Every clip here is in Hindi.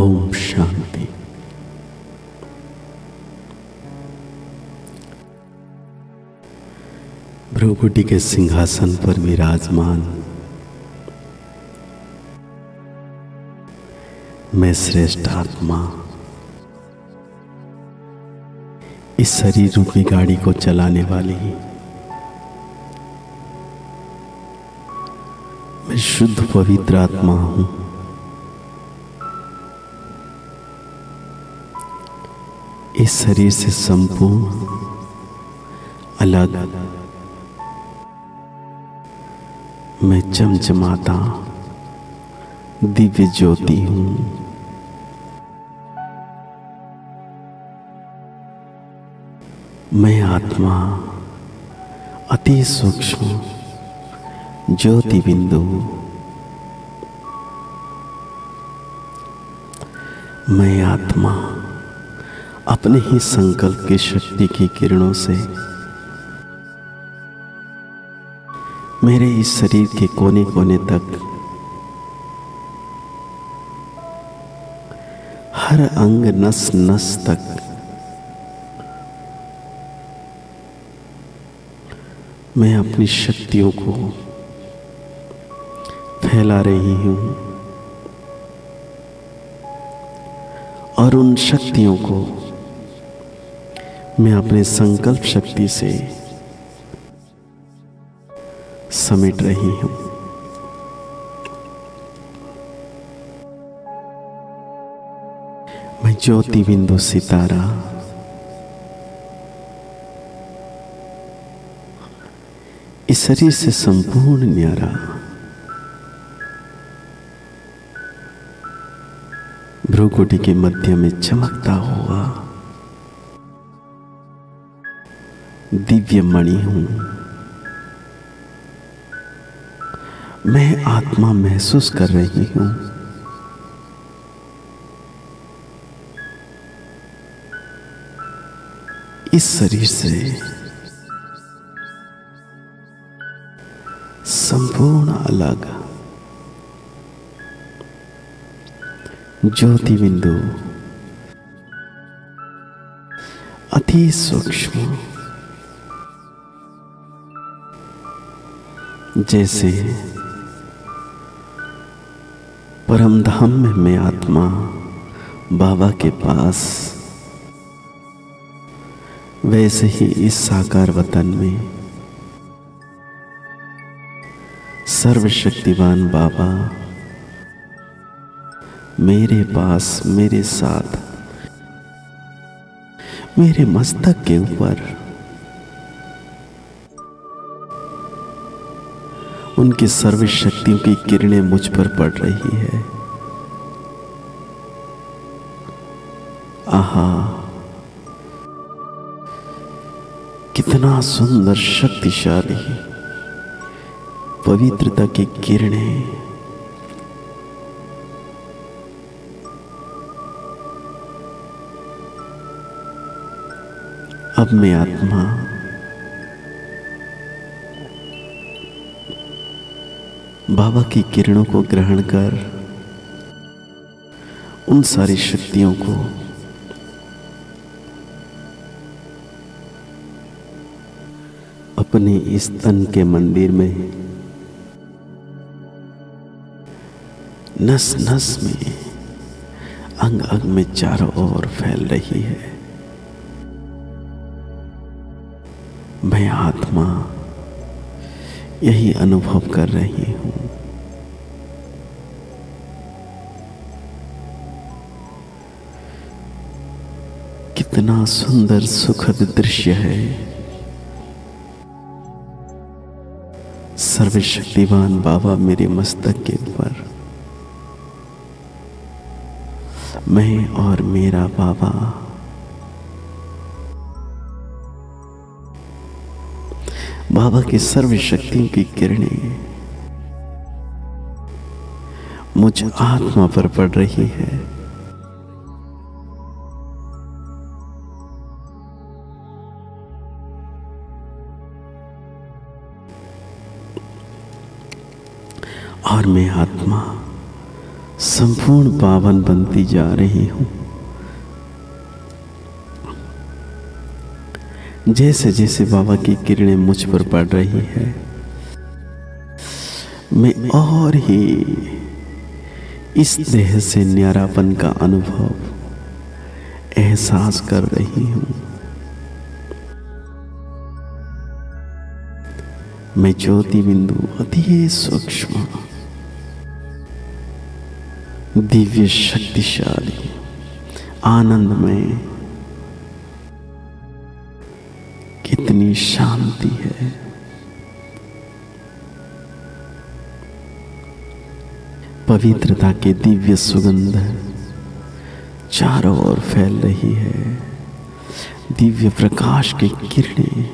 ओम शांति। भ्रुकुटी के सिंहासन पर विराजमान मैं श्रेष्ठ आत्मा इस शरीर रूपी गाड़ी को चलाने वाली मैं शुद्ध पवित्र आत्मा हूं। इस शरीर से संपूर्ण अलग मैं चमचमाता दिव्य ज्योति हूं। मैं आत्मा अति सूक्ष्म ज्योति बिंदु हूं। मैं आत्मा अपने ही संकल्प की शक्ति की किरणों से मेरे इस शरीर के कोने कोने तक हर अंग नस नस तक मैं अपनी शक्तियों को फैला रही हूं और उन शक्तियों को मैं अपने संकल्प शक्ति से समेट रही हूं। मैं ज्योति बिंदु सितारा इस शरीर से संपूर्ण न्यारा भ्रुकुटी के मध्य में चमकता हुआ दिव्य मणि हूं। मैं आत्मा महसूस कर रही हूं। इस शरीर से संपूर्ण अलग ज्योति बिंदु अति सूक्ष्म जैसे परम धाम में मैं आत्मा बाबा के पास वैसे ही इस साकार वतन में सर्वशक्तिवान बाबा मेरे पास मेरे साथ मेरे मस्तक के ऊपर उनकी सर्व शक्तियों की किरणें मुझ पर पड़ रही है। आहा कितना सुंदर शक्तिशाली पवित्रता की किरणें अब मैं आत्मा बाबा की किरणों को ग्रहण कर उन सारी शक्तियों को अपने इस तन के मंदिर में नस नस में अंग अंग में चारों ओर फैल रही है। मैं आत्मा यही अनुभव कर रही हूं। कितना सुंदर सुखद दृश्य है। सर्वशक्तिवान बाबा मेरे मस्तक के ऊपर मैं और मेरा बाबा बाबा की सर्व शक्तियों की किरणें मुझ आत्मा पर पड़ रही है। और मैं आत्मा संपूर्ण पावन बनती जा रही हूँ। जैसे जैसे बाबा की किरणें मुझ पर पड़ रही है, मैं और ही इस देह से न्यारापन का अनुभव एहसास कर रही हूँ। मैं ज्योति बिंदु अति सूक्ष्म दिव्य शक्तिशाली आनंदमय, कितनी शांति है। पवित्रता की दिव्य सुगंध चारों ओर फैल रही है। दिव्य प्रकाश की किरणें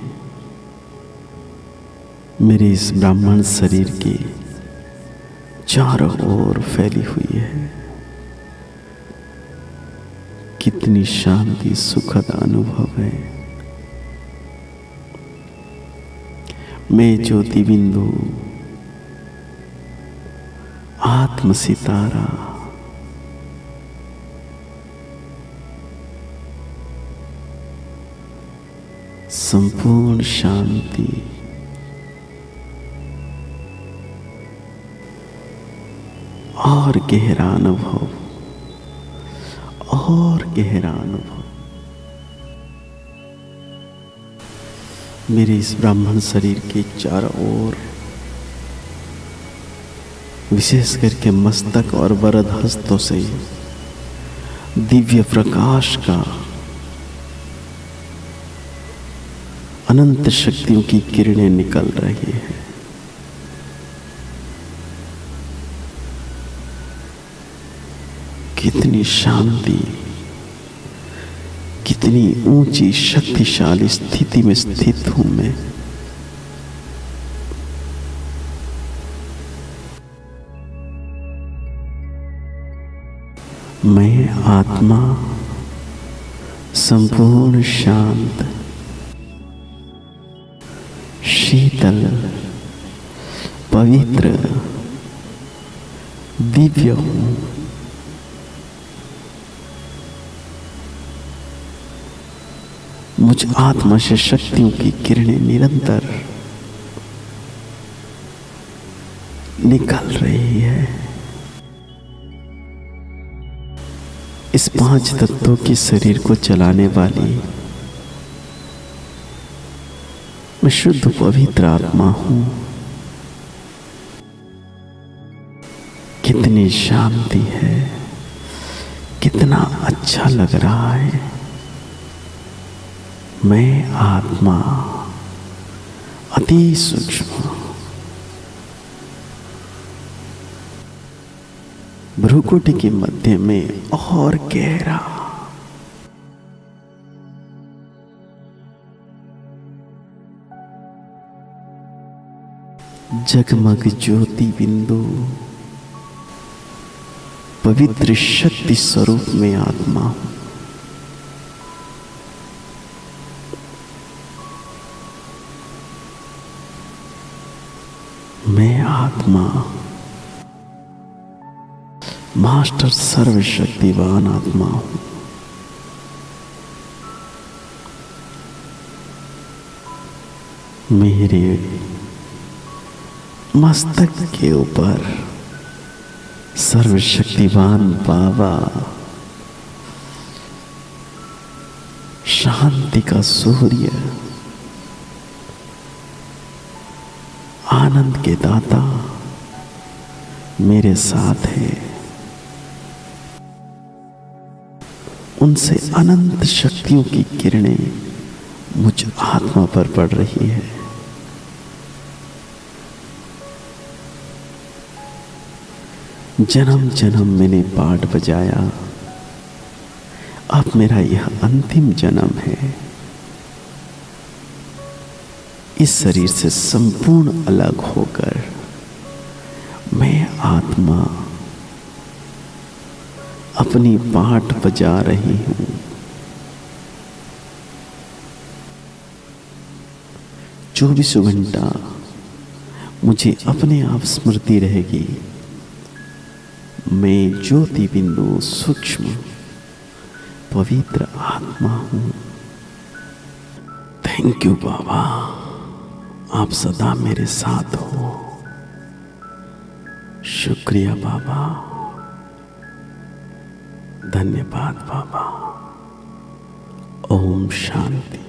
मेरे इस ब्राह्मण शरीर की चारों ओर फैली हुई है। कितनी शांति सुखद अनुभव है। मैं ज्योति बिंदु आत्म सितारा संपूर्ण शांति और गहरा अनुभव मेरे इस ब्राह्मण शरीर के चारों ओर, विशेष करके मस्तक और वरद हस्तों से दिव्य प्रकाश का अनंत शक्तियों की किरणें निकल रही हैं। कितनी शांति, कितनी ऊंची शक्तिशाली स्थिति में स्थित हूं मैं। मैं आत्मा संपूर्ण शांत शीतल पवित्र दिव्य हूं। मुझ आत्मा से शक्तियों की किरणें निरंतर निकल रही है। इस 5 तत्वों के शरीर को चलाने वाली मैं शुद्ध पवित्र आत्मा हूं। कितनी शांति है, कितना अच्छा लग रहा है। मैं आत्मा अति सूक्ष्म। भ्रूकुटी के मध्य में और गहरा जगमग ज्योति बिंदु पवित्र शक्ति स्वरूप में आत्मा हूं। मैं आत्मा मास्टर सर्वशक्तिवान आत्मा हूं। मेरे मस्तक के ऊपर सर्वशक्तिवान बाबा शांति का सूर्य आनंद के दाता मेरे साथ है। उनसे अनंत शक्तियों की किरणें मुझ आत्मा पर पड़ रही है। जन्म जन्म मैंने पाठ बजाया, अब मेरा यह अंतिम जन्म है। इस शरीर से संपूर्ण अलग होकर मैं आत्मा अपनी पाठ बजा रही हूं। चौबीसों घंटा मुझे अपने आप स्मृति रहेगी। मैं ज्योति बिंदु सूक्ष्म पवित्र आत्मा हूं। थैंक यू बाबा, आप सदा मेरे साथ हो। शुक्रिया बाबा, धन्यवाद बाबा। ओम शांति।